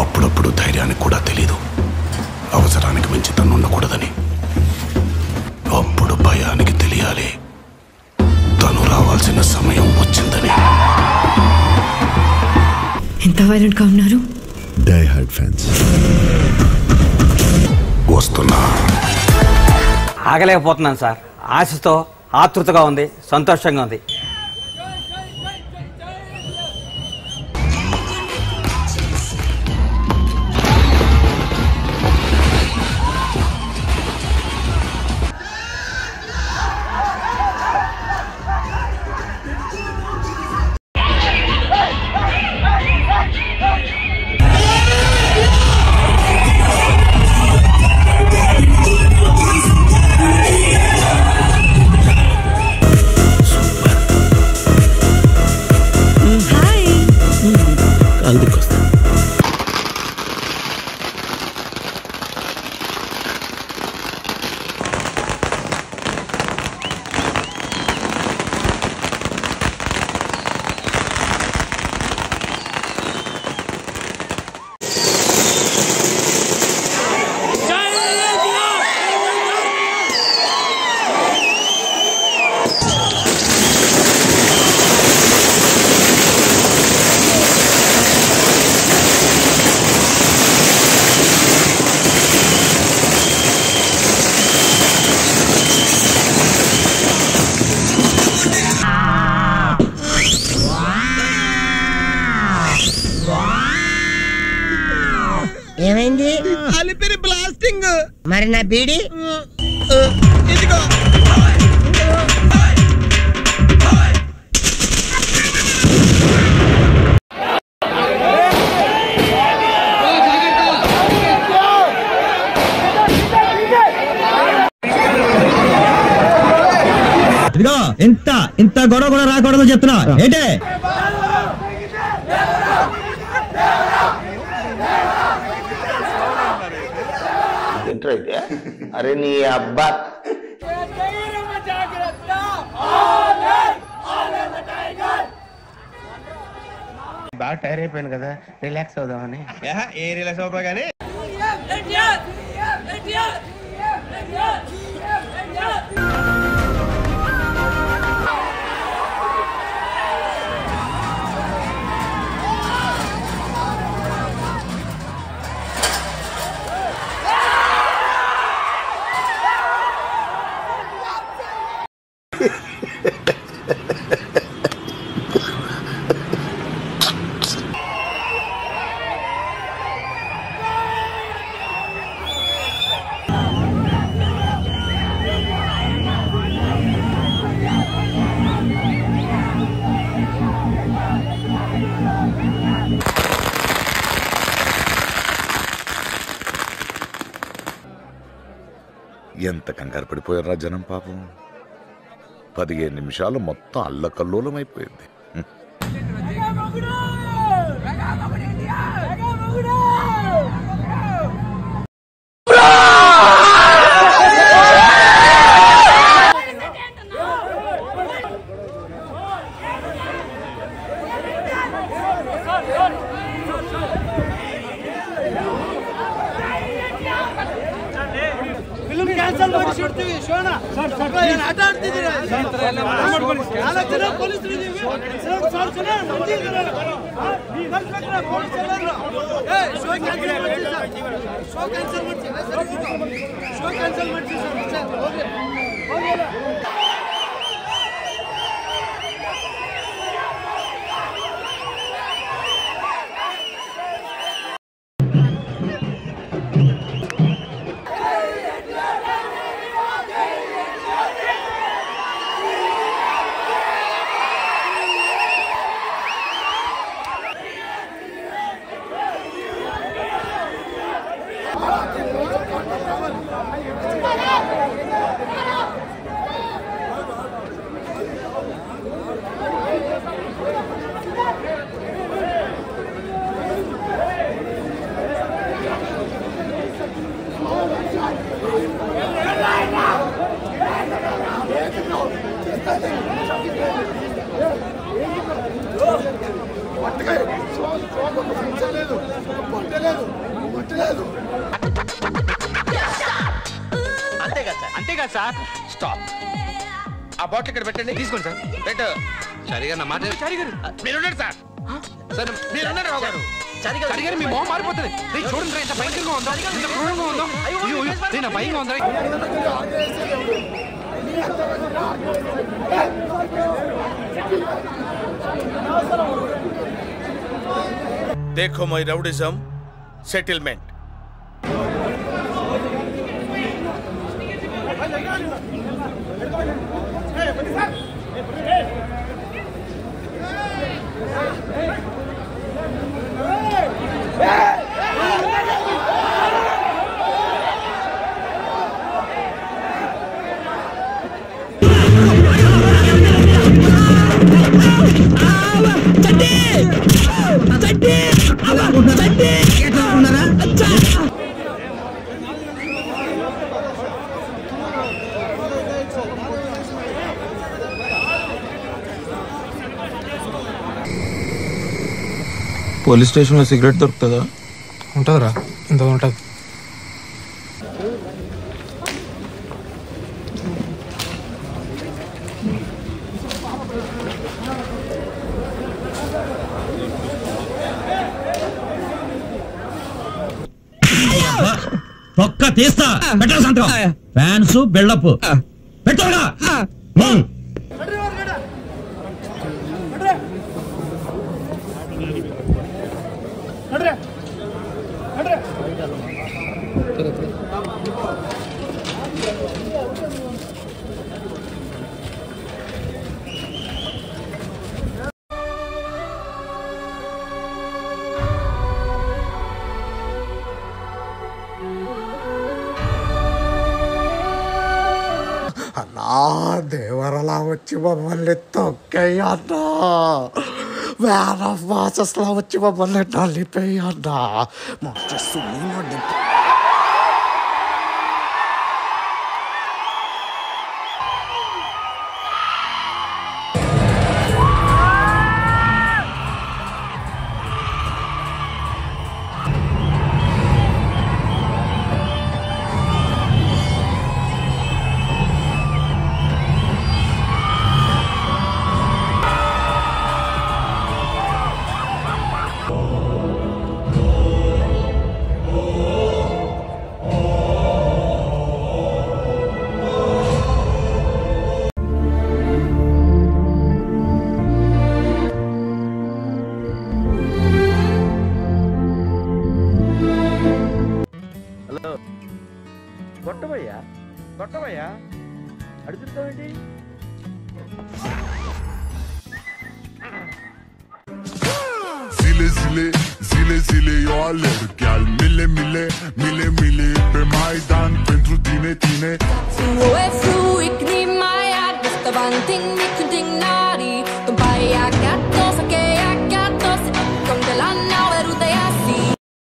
అప్పుడప్పుడు ధైర్యానికి కూడా తెలియదు, అవసరానికి మించి తను ఉండకూడదని. అప్పుడు భయానికి తెలియాలి తను రావాల్సిన సమయం వచ్చిందని. ఎంత వైలెంట్ గా ఉన్నారు? Die hard fans. వస్తున్నా, ఆగలేకపోతున్నాను సార్. ఆశతో ఆతృతగా ఉంది, సంతోషంగా ఉంది. మరి నా బీడీ ఇదిగో. ఇంత ఇంత గొడవ కూడా రాకూడదు చెప్తున్నా ఏంటే? अरे नी अब्बा बात टायर అయిపోయింది కదా, రిలాక్స్ అవుదామని. ఏ రిలాక్స్ అవుతా గానీ ఎంత కంగారు పడిపోయారా జనం పాపం. 15 నిమిషాలు మొత్తం అల్లకల్లోలం అయిపోయింది. సార్ స్టాప్ ఆ బాటిల్ ఇక్కడ పెట్టండి తీసుకోండి సార్ బెటర్ చారి గారు నా మాట చారి గారు మీరు ఉన్నారు సార్ సార్ మీరు ఉన్నారు రావు గారు చారి గారు చారి గారు మీ మొహం మారిపోతది రే చూడండి రే ఇంత భయంకరంగా ఉందా ఇంత క్రూరంగా ఉందా అయ్యో నేను భయంగా ఉందా देखो my rowdyism settlement police station లో సిగరెట్ దొరుకుతదా ఉంటదరా ఇంత ఉంటది ఒక్క తీస్తా పెట్రోల్ సంతకం ఫ్యాన్స్ బిల్డప్ పెట్రోల్ దేవరలా వచ్చి మమ్మల్ని తొక్కయ్యన్నా వేర్ ఆఫ్ వాసస్లా వచ్చి మమ్మల్ని నలిపోయన్నా మాస్టర్ సునీలో Through, ignite my heart. That's the one thing we couldn't ignore. The body.